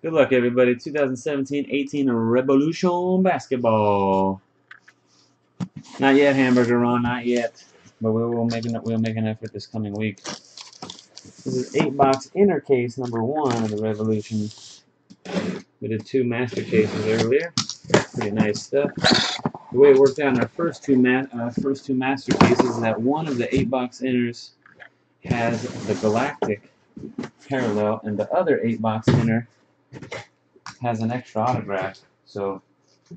Good luck, everybody. 2017-18 Revolution Basketball. Not yet, Hamburger Ron. Not yet. But we'll make an effort this coming week. This is 8-box inner case number 1 of the Revolution. We did 2 master cases earlier. Pretty nice stuff. The way it worked out in our first two master cases is that one of the 8-box inners has the Galactic parallel, and the other 8-box inner has an extra autograph. So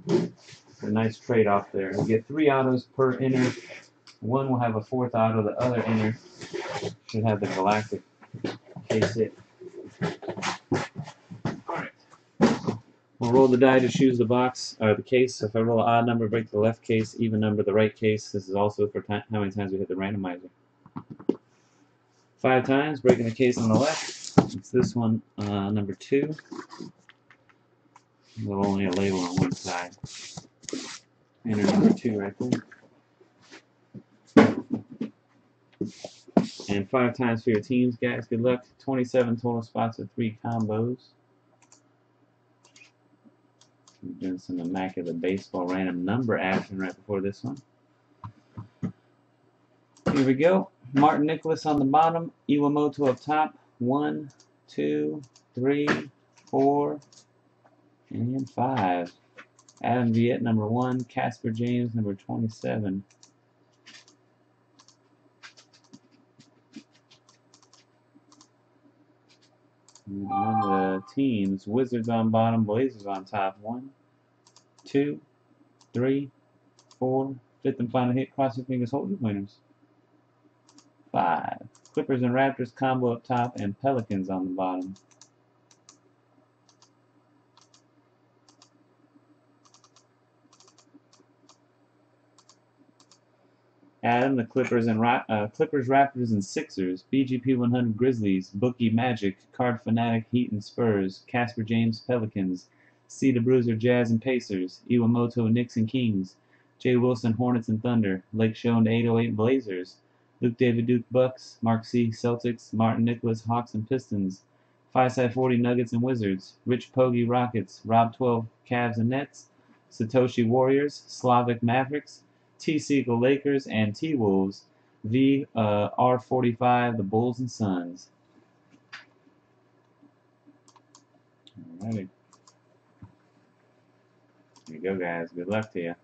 a nice trade-off there. We get 3 autos per inner. One will have a 4th auto. The other inner should have the Galactic case hit. Alright. We'll roll the die to choose the box or the case. So if I roll an odd number, break the left case, even number, the right case. This is also for how many times we hit the randomizer. 5 times, breaking the case on the left. It's this one, number 2. There's only a label on one side. Inner number 2 right there. And 5 times for your teams, guys. Good luck. 27 total spots with 3 combos. We're doing some immaculate baseball random number action right before this one. Here we go. Martin Nicholas on the bottom, Iwamoto up top. 1, 2, 3, 4, and 5. Adam Viet, number 1. Casper James, number 27. And the teams, Wizards on bottom, Blazers on top. 1, 2, 3, 4. 5th and final hit, cross your fingers, hold your winners. 5. Clippers and Raptors combo up top, and Pelicans on the bottom. Adam, the Clippers and Clippers, Raptors, and Sixers. BGP 100 Grizzlies, Bookie Magic, Card Fanatic Heat and Spurs, Casper James Pelicans, C the Bruiser Jazz and Pacers, Iwamoto Knicks and Kings, Jay Wilson Hornets and Thunder, Lake Shown 808 Blazers, Luke David Duke Bucks, Mark C Celtics, Martin Nicholas Hawks and Pistons, Fireside 40 Nuggets and Wizards, Rich Poggi Rockets, Rob 12 Cavs and Nets, Satoshi Warriors, Slavic Mavericks, T. Siegel Lakers and T. Wolves, V. R45 the Bulls and Suns. Alrighty. There you go, guys. Good luck to you.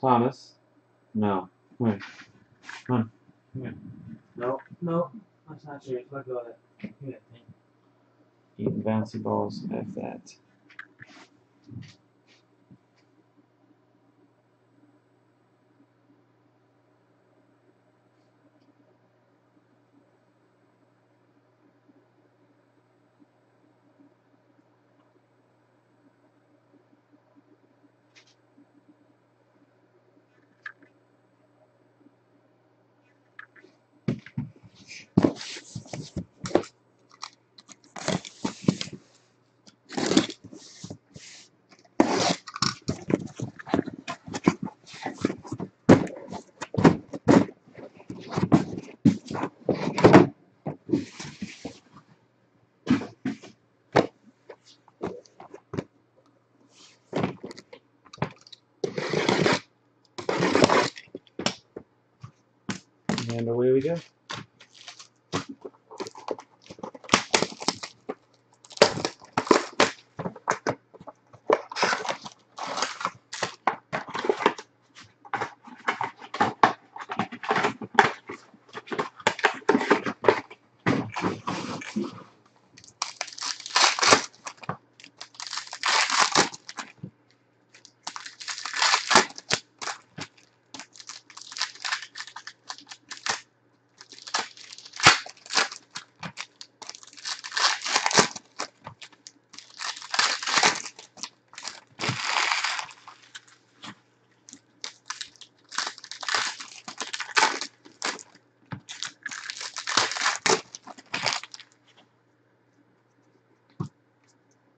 Thomas, no. Wait. Huh. Wait. No, no. That's not serious. Let go of that. That thing. Eating bouncy balls. F that. And away we go.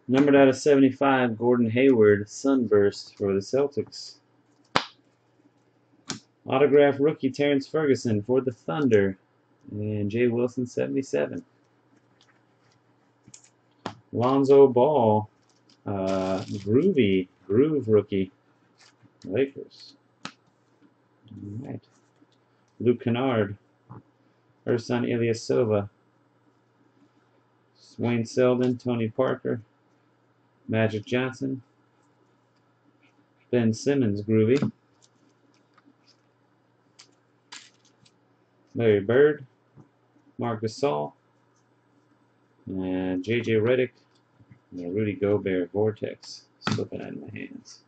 Numbered out of 75, Gordon Hayward, Sunburst for the Celtics. Autograph rookie Terrence Ferguson for the Thunder. And Jay Wilson, 77. Lonzo Ball, Groove rookie, Lakers. All right. Luke Kennard, Ersan Ilyasova, Swain Selden, Tony Parker, Magic Johnson, Ben Simmons, Groovy, Larry Bird, Marc Gasol, and JJ Reddick, and Rudy Gobert, Vortex, slipping out of my hands.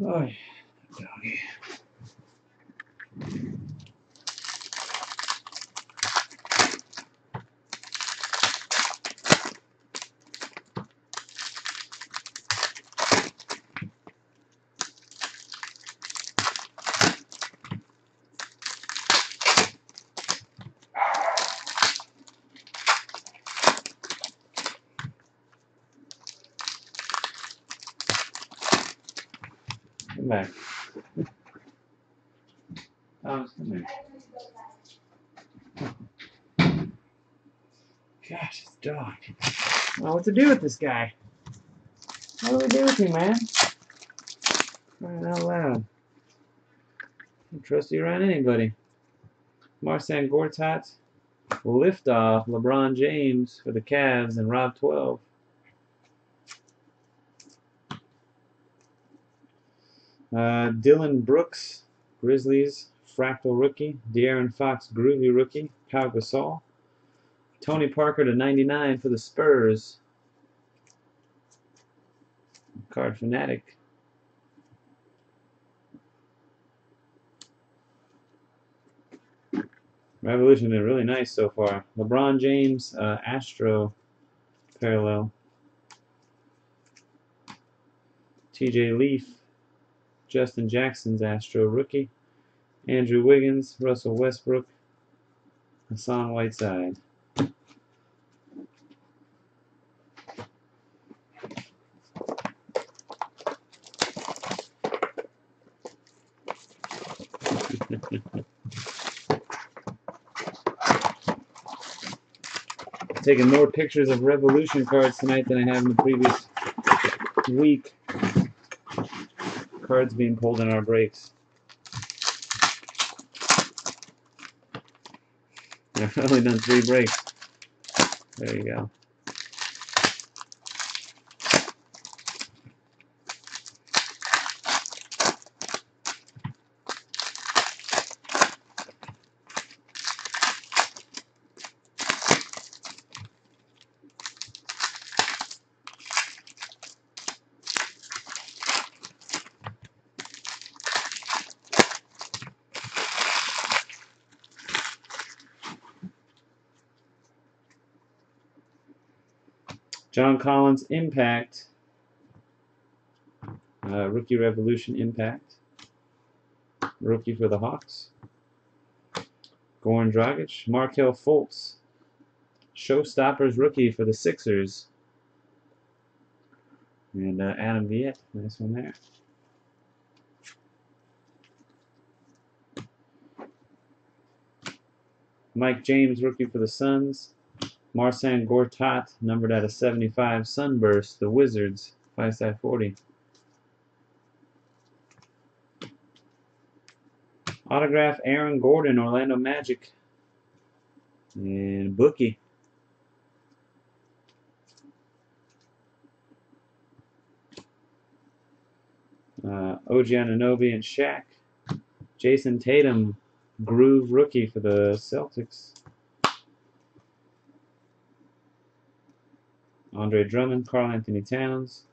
Oh, yeah. Doggy. Come back. Thomas, come here. Gosh, it's dog. I don't know what to do with this guy. What do we do with him, man? Crying out loud. I don't trust you around anybody. Marcin Gortat, Liftoff, LeBron James for the Cavs, and Rob 12. Dylan Brooks, Grizzlies, Fractal rookie, De'Aaron Fox, Groovy rookie, Pau Gasol, Tony Parker /99 for the Spurs, Card Fanatic, Revolution is really nice so far. LeBron James, Astro parallel, TJ Leaf, Justin Jackson's Astro rookie, Andrew Wiggins, Russell Westbrook, Hassan Whiteside. I'm taking more pictures of Revolution cards tonight than I have in the previous week. Cards being pulled in our breaks. I've only done 3 breaks. There you go. John Collins, Impact, Rookie Revolution, Impact, rookie for the Hawks, Goran Dragic, Markelle Fultz, Showstoppers rookie for the Sixers, and Adam Viette, nice one there. Mike James, rookie for the Suns, Marcin Gortat, numbered out of 75, Sunburst, the Wizards, 5/40. Autograph, Aaron Gordon, Orlando Magic, and Bookie. OG Anunoby and Shaq. Jason Tatum, Groove rookie for the Celtics. Andre Drummond, Karl-Anthony Towns,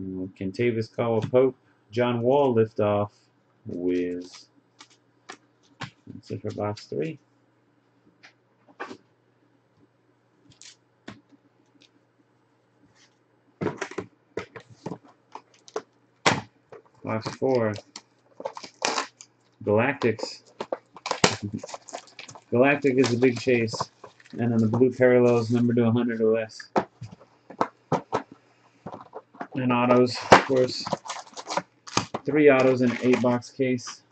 Kentavious Caldwell-Pope, John Wall lift off with, that's it for box 3. Box 4, Galactics. Galactic is a big chase, and on the blue parallels, number to 100 or less. And autos, of course. 3 autos in an 8-box case.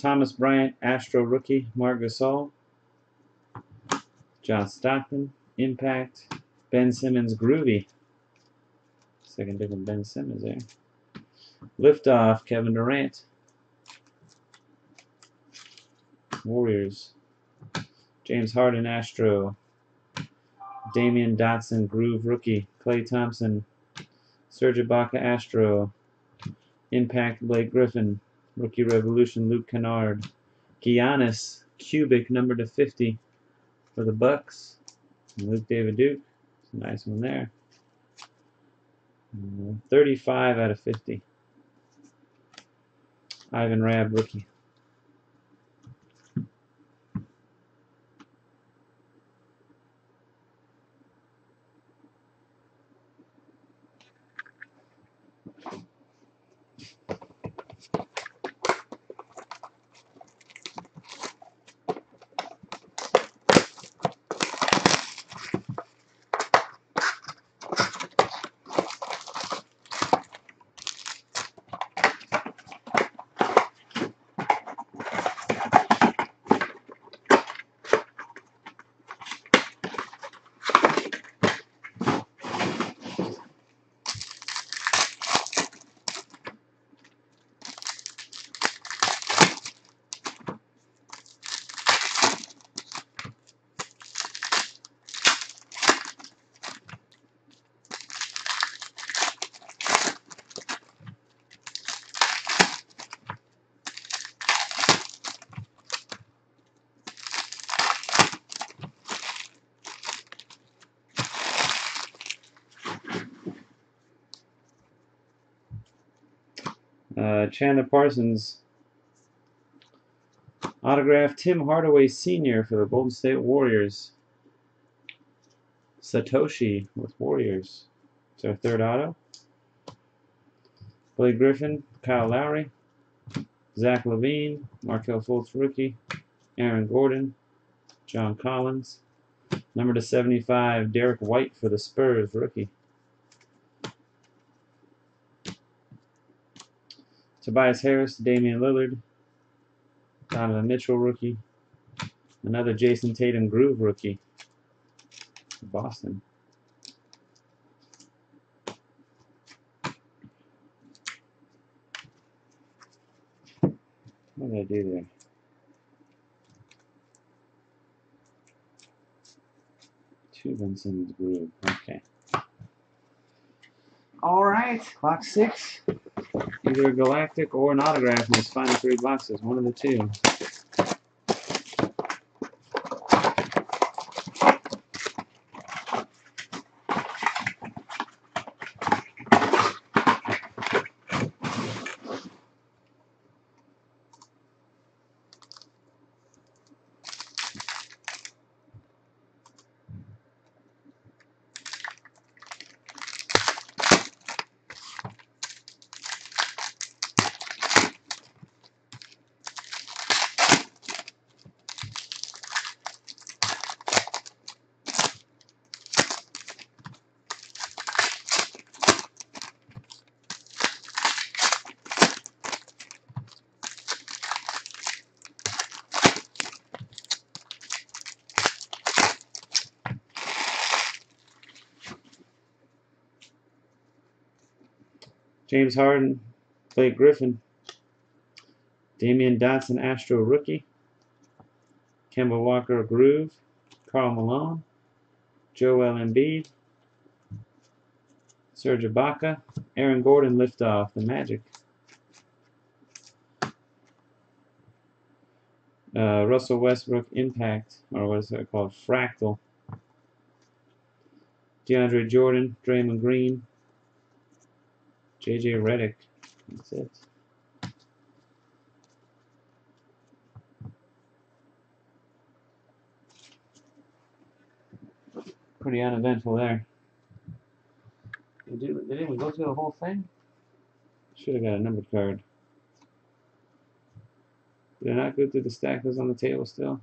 Thomas Bryant, Astro rookie, Marc Gasol, John Stockton, Impact, Ben Simmons, Groovy. Second different Ben Simmons there. Liftoff, Kevin Durant, Warriors, James Harden, Astro, Damian Dotson, Groove rookie, Klay Thompson, Serge Ibaka, Astro, Impact, Blake Griffin, Rookie Revolution, Luke Kennard. Giannis, Cubic, number to 50 for the Bucks. And Luke David Duke. Nice one there. 35 out of 50. Ivan Rabb, rookie. Chandler Parsons, autograph Tim Hardaway Sr. for the Golden State Warriors. Satoshi with Warriors. It's our third auto. Blake Griffin, Kyle Lowry, Zach LaVine, Markelle Fultz rookie, Aaron Gordon, John Collins. Number to 75, Derek White for the Spurs rookie. Tobias Harris, Damian Lillard, Donovan Mitchell rookie, another Jason Tatum Groove rookie, Boston. What did I do there? Two Ben Simmons Groove, okay. Alright, box 6. Either a Galactic or an autograph in these final 3 boxes, one of the two. James Harden, Blake Griffin, Damian Dotson, Astro rookie, Kemba Walker, Groove, Karl Malone, Joel Embiid, Serge Ibaka, Aaron Gordon, Liftoff, the Magic, Russell Westbrook, Impact, or what is that called, Fractal, DeAndre Jordan, Draymond Green, JJ Reddick, that's it. Pretty uneventful there. They didn't go through the whole thing? Should have got a numbered card. Did I not go through the stack that was on the table still?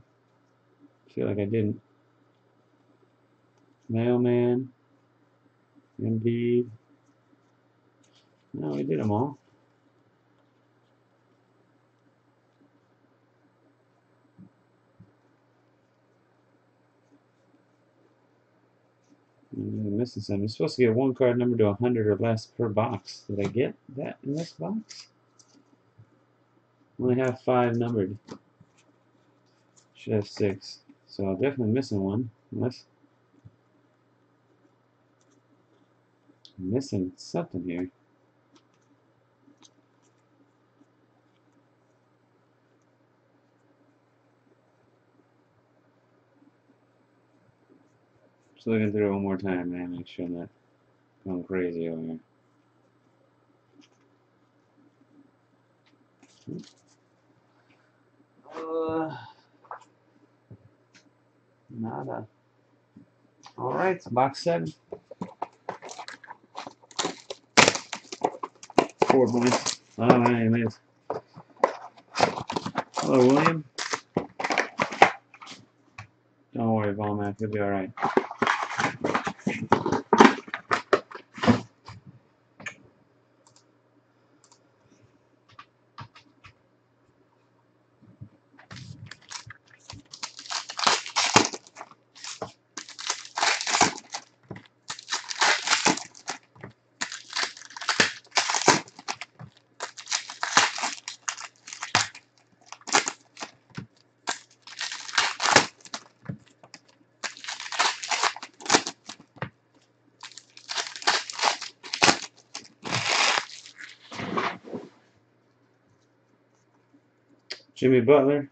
I feel like I didn't. Mailman. Embiid. No, we did them all. I'm missing something. I'm supposed to get one card numbered to 100 or less per box. Did I get that in this box? I only have 5 numbered. Should have 6. So I'm definitely missing one. Unless I'm missing something here. Just looking through it one more time, man. Make sure I'm not going crazy over here. Nada. Alright, box 7. 4 points. Oh, my name is. Hello, William. Don't worry, ball man. You'll be alright. Jimmy Butler,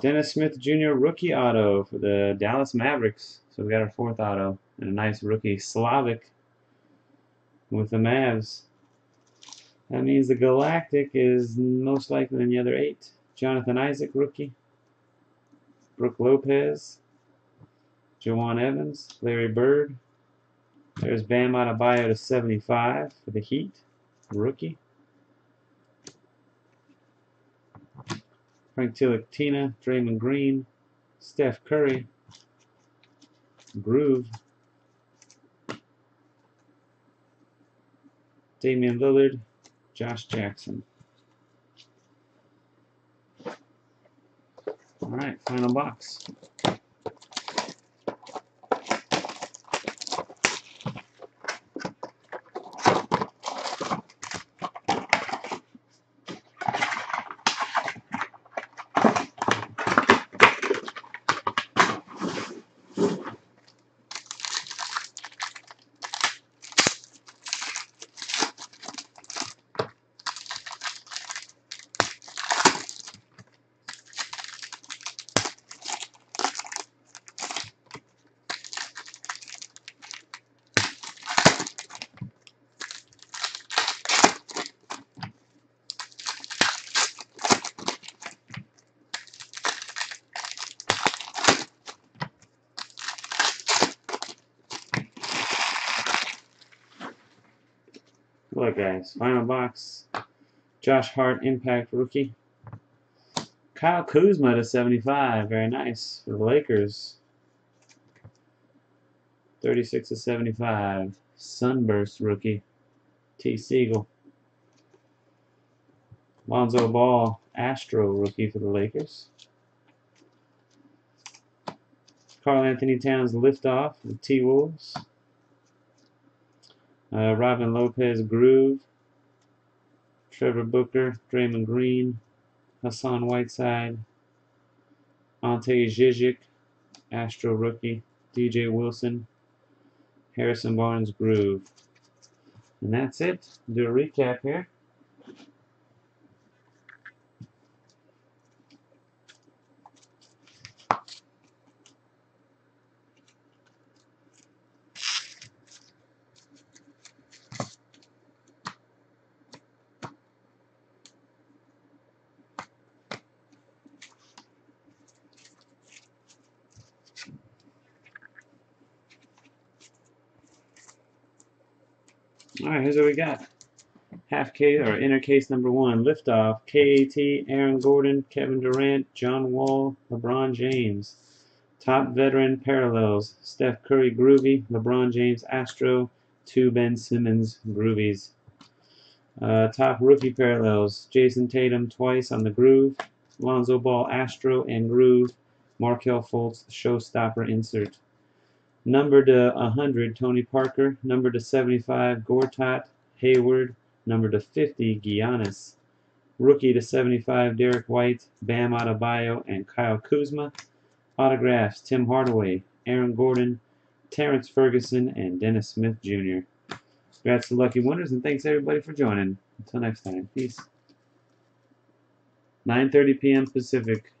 Dennis Smith Jr. rookie auto for the Dallas Mavericks. So we got our 4th auto and a nice rookie Slavic with the Mavs. That means the Galactic is most likely in the other 8. Jonathan Isaac rookie, Brooke Lopez, Jawan Evans, Larry Bird. There's Bam Adebayo to 75 for the Heat rookie. Frank Tiliktina, Draymond Green, Steph Curry, Groove, Damian Lillard, Josh Jackson. Alright, final box. Look, guys, final box. Josh Hart, Impact rookie. Kyle Kuzma to 75. Very nice for the Lakers. 36 to 75. Sunburst rookie. T. Siegel. Lonzo Ball, Astro rookie for the Lakers. Karl-Anthony Towns, Liftoff for the T-Wolves. Robin Lopez, Groove, Trevor Booker, Draymond Green, Hassan Whiteside, Ante Zizic, Astro rookie, DJ Wilson, Harrison Barnes Groove. And that's it. Do a recap here. Alright, here's what we got. Half case, or inner case number one. Liftoff. KAT, Aaron Gordon, Kevin Durant, John Wall, LeBron James. Top veteran parallels. Steph Curry, Groovy. LeBron James, Astro. Two Ben Simmons, Groovies. Top rookie parallels. Jason Tatum, twice on the Groove. Lonzo Ball, Astro and Groove. Markelle Fultz, Showstopper insert. Number to 100, Tony Parker. Number to 75, Gortat, Hayward. Number to 50, Giannis. Rookie to 75, Derek White, Bam Adebayo, and Kyle Kuzma. Autographs, Tim Hardaway, Aaron Gordon, Terrence Ferguson, and Dennis Smith Jr. Congrats to lucky winners, and thanks everybody for joining. Until next time, peace. 9:30 p.m. Pacific.